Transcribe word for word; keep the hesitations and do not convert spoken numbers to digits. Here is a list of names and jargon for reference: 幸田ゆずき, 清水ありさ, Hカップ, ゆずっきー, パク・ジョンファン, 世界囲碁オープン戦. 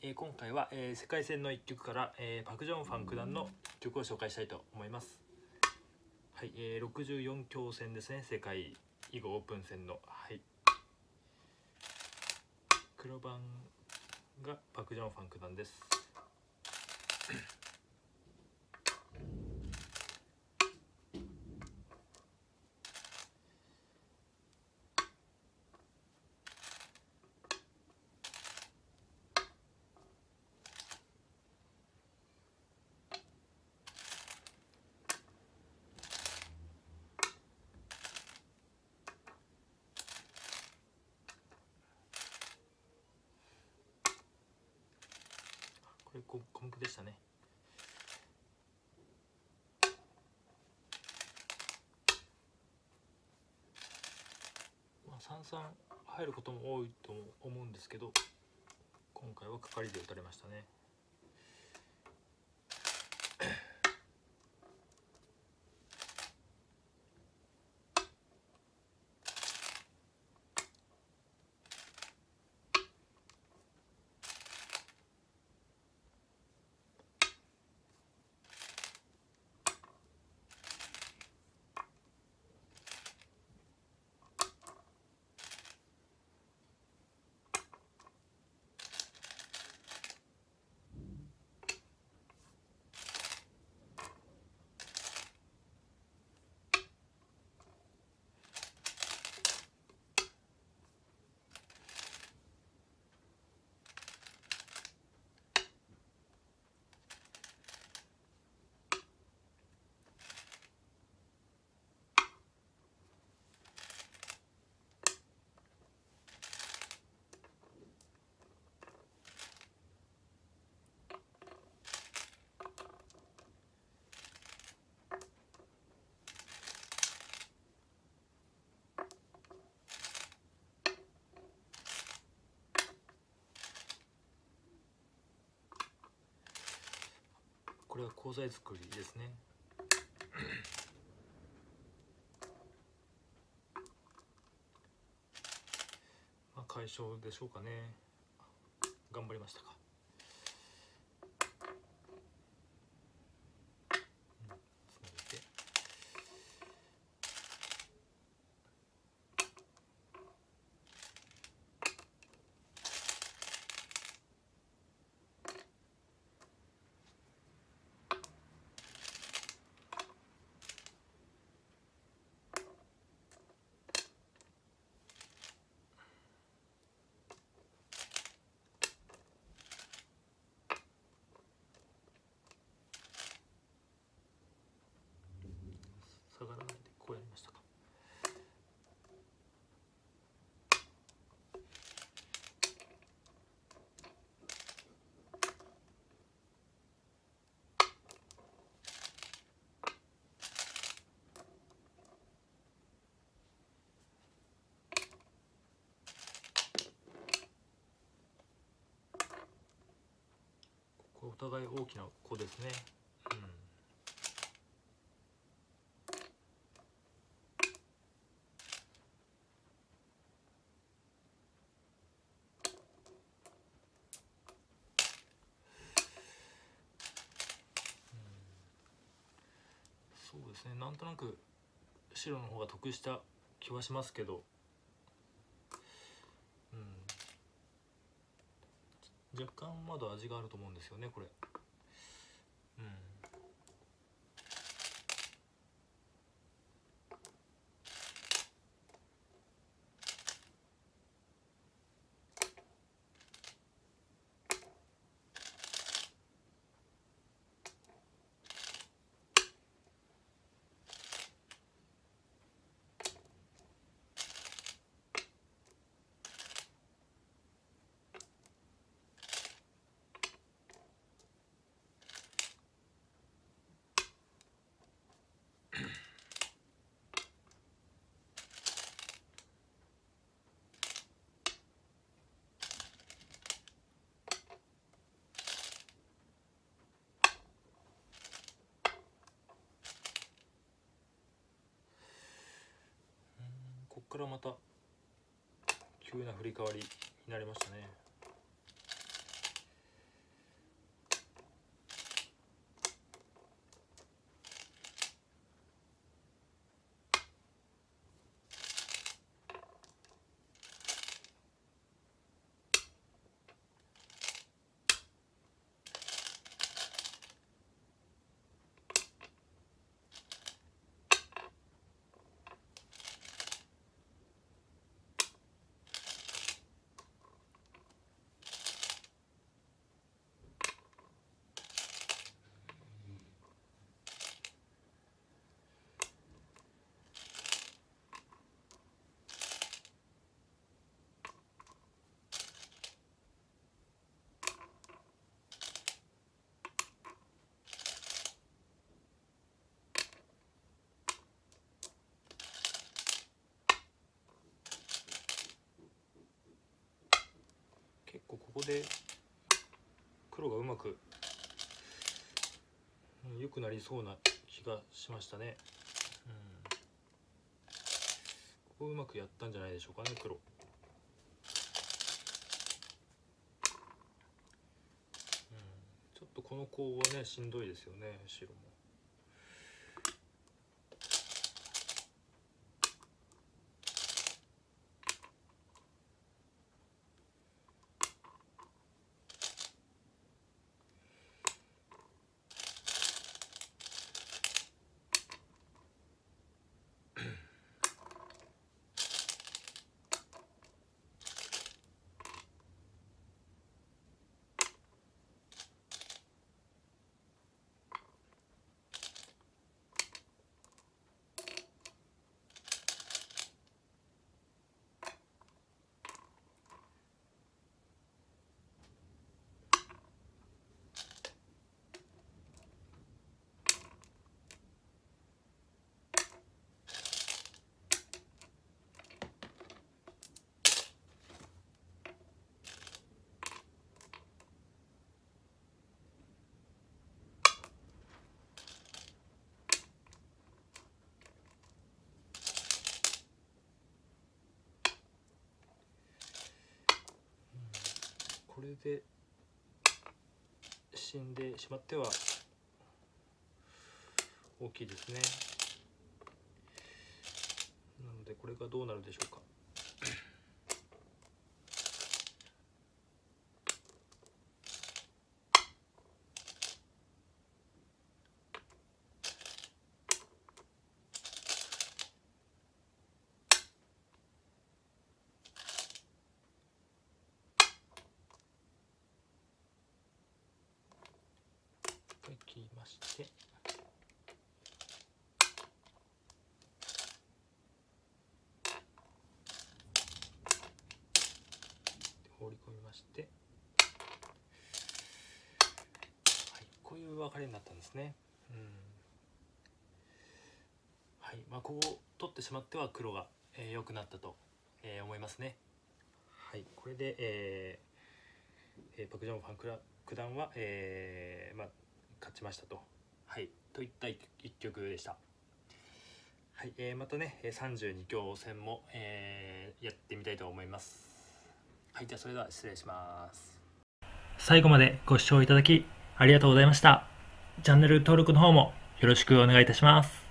えー、今回は、えー、世界戦のいっきょくから、えー、パク・ジョンファン九段のいっきょくを紹介したいと思います。はい、えー、ろくじゅうよん強戦ですね、世界囲碁オープン戦の。はい、黒番がパク・ジョンファン九段です。これ小目でしたね。まあ三々入ることも多いと思うんですけど、今回はカカリで打たれましたね。これは鋼材作りですね。まあ解消でしょうかね。頑張りましたか。下がらないでこうやりましたか。ここお互い大きな子ですね。そうですね、なんとなく白の方が得した気はしますけど、うん、若干まだ味があると思うんですよねこれ。うん、ここからまた急な振り替わりになりましたね。こで黒がうまく良くなりそうな気がしましたね。うん、ここをうまくやったんじゃないでしょうかね、黒。このコウはね、しんどいですよね、白も。これで死んでしまっては大きいですね。なのでこれがどうなるでしょうか。切りまして、放り込みまして、はい、こういう分かれになったんですね。うん、はい、まあここを取ってしまっては黒が良、えー、くなったと、えー、思いますね。はい、これで、えーえー、パク・ジョンファン九段は、えー、まあ勝ちましたと、はい、といった一局でした。はい、えー、またね、さんじゅうに強戦も、えー、やってみたいと思います。はい、じゃあそれでは失礼します。最後までご視聴いただきありがとうございました。チャンネル登録の方もよろしくお願いいたします。